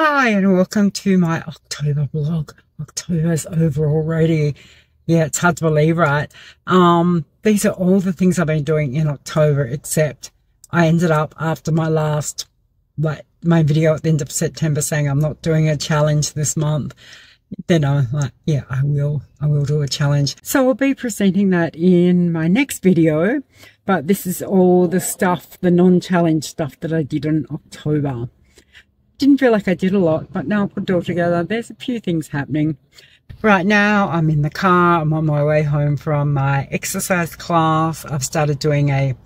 Hi and welcome to my October vlog. October's over already. Yeah, it's hard to believe, right? These are all the things I've been doing in October, except I ended up after my last my video at the end of September saying I'm not doing a challenge this month. Then I was like, yeah, I will do a challenge. So I'll be presenting that in my next video, but this is all the stuff, the non-challenge stuff that I did in October. Didn't feel like I did a lot, but now I put it all together. There's a few things happening. Right now I'm in the car. I'm on my way home from my exercise class. I've started doing a,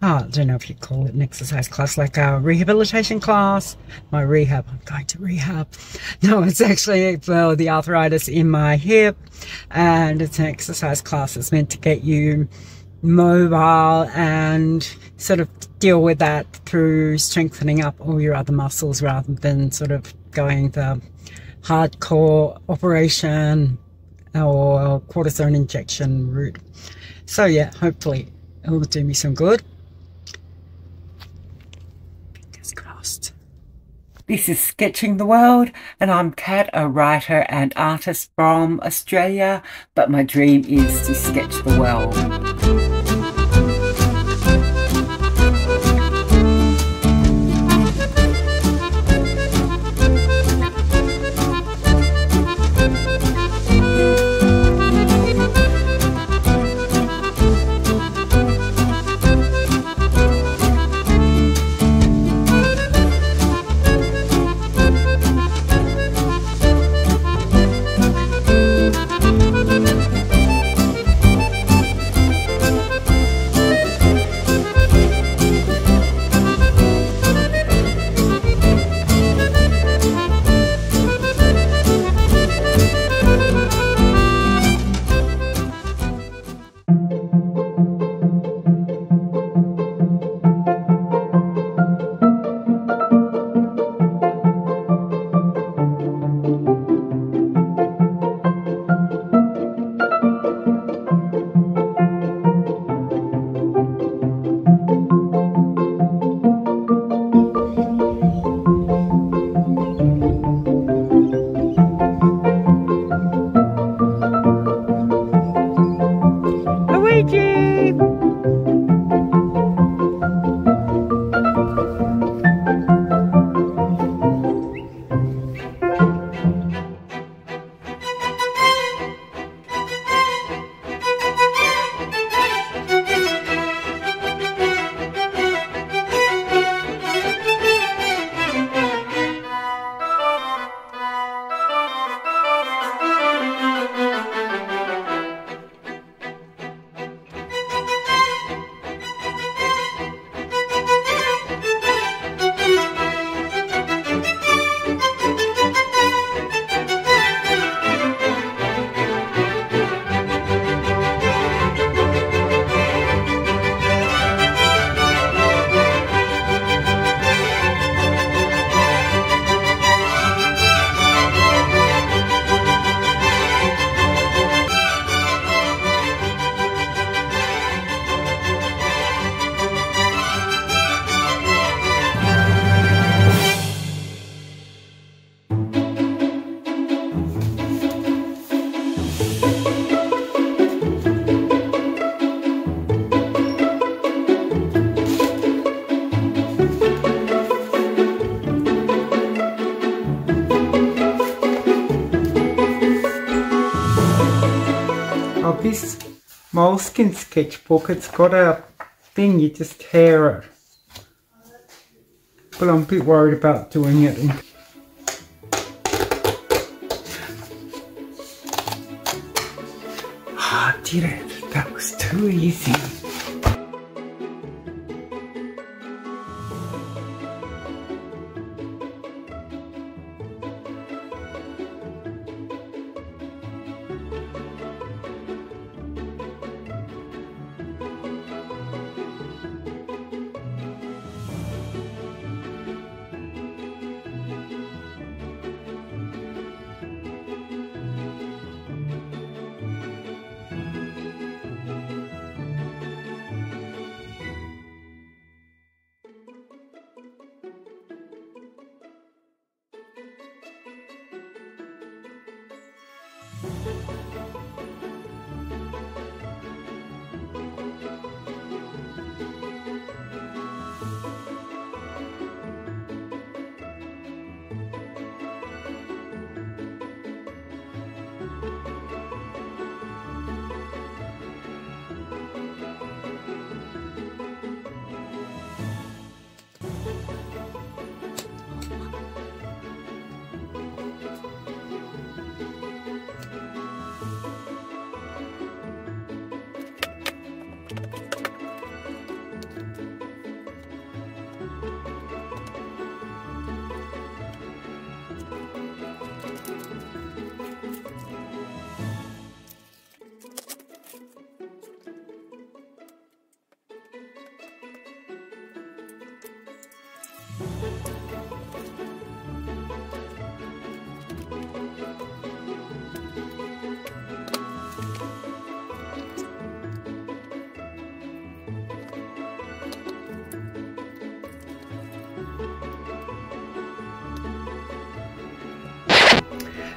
I don't know if you call it an exercise class, like a rehabilitation class. My rehab, I'm going to rehab. No, it's actually for the arthritis in my hip. And it's an exercise class that's meant to get you mobile and sort of deal with that through strengthening up all your other muscles rather than sort of going the hardcore operation or cortisone injection route. So yeah, hopefully it will do me some good. Fingers crossed. This is Sketching the World, and I'm Kat, a writer and artist from Australia, but my dream is to sketch the world. This Moleskine sketchbook, it's got a thing, you just tear it. But I'm a bit worried about doing it. I did it. That was too easy.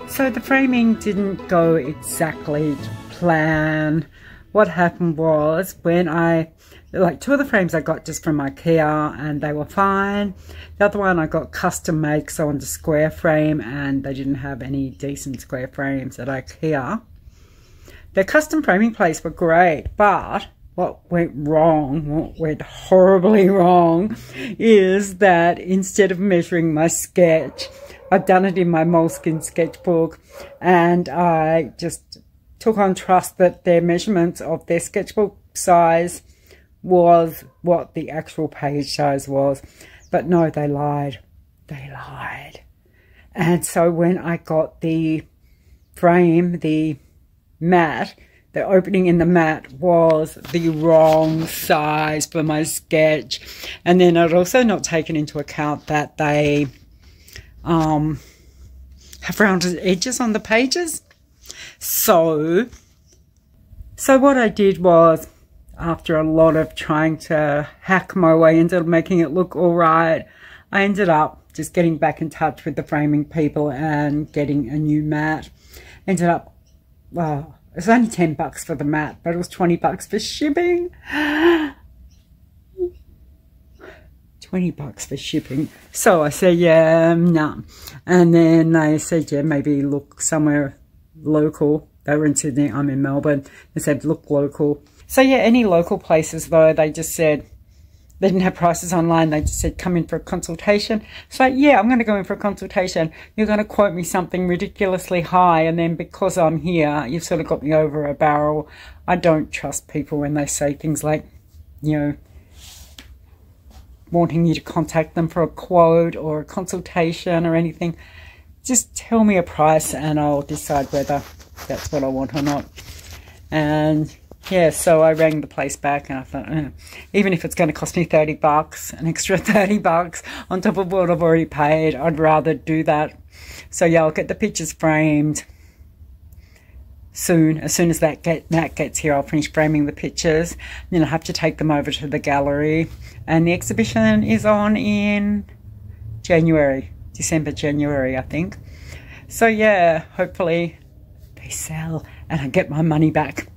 So the framing didn't go exactly to plan. What happened was when I, like two of the frames I got just from Ikea and they were fine. The other one I got custom made because I wanted a square frame and they didn't have any decent square frames at Ikea. Their custom framing plates were great, but what went wrong, what went horribly wrong, is that instead of measuring my sketch, I'd done it in my Moleskine sketchbook and I just took on trust that their measurements of their sketchbook size was what the actual page size was. But no, they lied. They lied. And so when I got the frame, the mat, the opening in the mat was the wrong size for my sketch. And then I'd also not taken into account that they have rounded edges on the pages. So what I did was, after a lot of trying to hack my way into making it look all right, I ended up just getting back in touch with the framing people and getting a new mat. Ended up, well, it was only $10 for the mat, but it was $20 for shipping. $20 for shipping. So I said, yeah, no. Nah. And then they said, yeah, maybe look somewhere local. They were in Sydney, I'm in Melbourne. They said, look local. So yeah, any local places though, they just said, they didn't have prices online. They just said, come in for a consultation. So yeah, I'm going to go in for a consultation. You're going to quote me something ridiculously high. And then because I'm here, you've sort of got me over a barrel. I don't trust people when they say things like, you know, wanting you to contact them for a quote or a consultation or anything. Just tell me a price and I'll decide whether that's what I want or not. And yeah, so I rang the place back and I thought, even if it's going to cost me $30, an extra $30 on top of what I've already paid, I'd rather do that. So yeah, I'll get the pictures framed soon. As soon as that gets here, I'll finish framing the pictures. And then I'll have to take them over to the gallery. And the exhibition is on in January, December, January, I think. So yeah, hopefully they sell and I get my money back.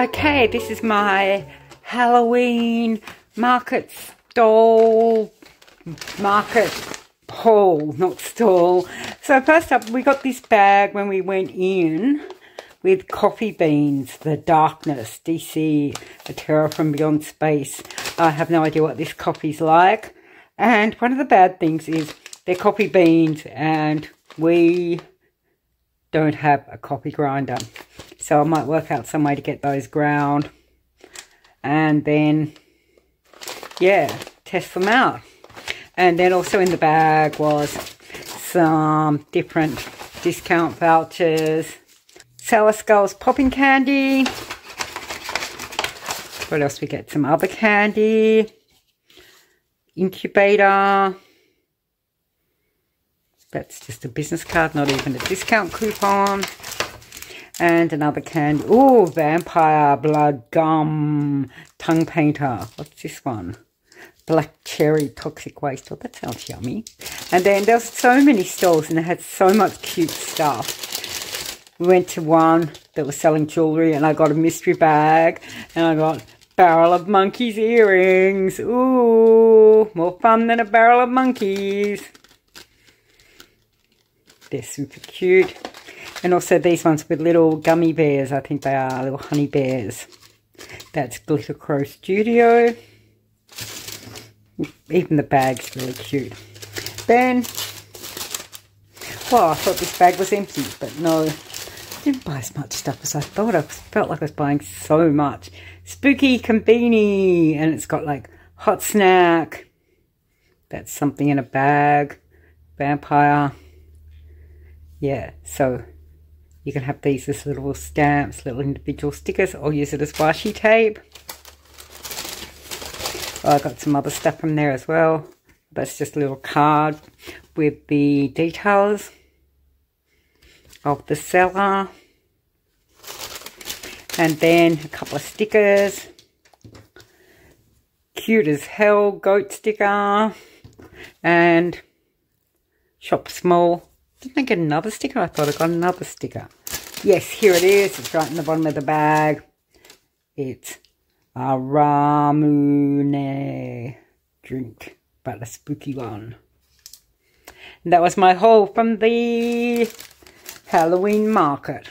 Okay, this is my Halloween market stall, market hall, not stall. So first up, we got this bag when we went in with coffee beans, The Darkness, DC, A Terror from Beyond Space. I have no idea what this coffee's like. And one of the bad things is they're coffee beans and we don't have a coffee grinder. So I might work out some way to get those ground and then, yeah, test them out. And then also in the bag was some different discount vouchers. Sour Skulls popping candy. What else we get? Some other candy. Incubator. That's just a business card, not even a discount coupon. And another candy. Oh, vampire blood gum tongue painter. What's this one? Black cherry toxic waste. Oh, that sounds yummy. And then there's so many stalls and they had so much cute stuff. We went to one that was selling jewellery and I got a mystery bag and I got Barrel of Monkeys earrings. Ooh, more fun than a barrel of monkeys. They're super cute. And also these ones with little gummy bears. I think they are little honey bears. That's Glitter Crow Studio. Even the bag's really cute. Then, well, I thought this bag was empty, but no, I didn't buy as much stuff as I thought. I felt like I was buying so much. Spooky Combini, and it's got like hot snack. That's something in a bag. Vampire. Yeah, so you can have these as little stamps, little individual stickers, or use it as washi tape. I got some other stuff from there as well. That's just a little card with the details of the seller. And then a couple of stickers. Cute as hell goat sticker. And shop small. Didn't I get another sticker? I thought I got another sticker. Yes, here it is. It's right in the bottom of the bag. It's a Ramune drink, but a spooky one. And that was my haul from the Halloween market.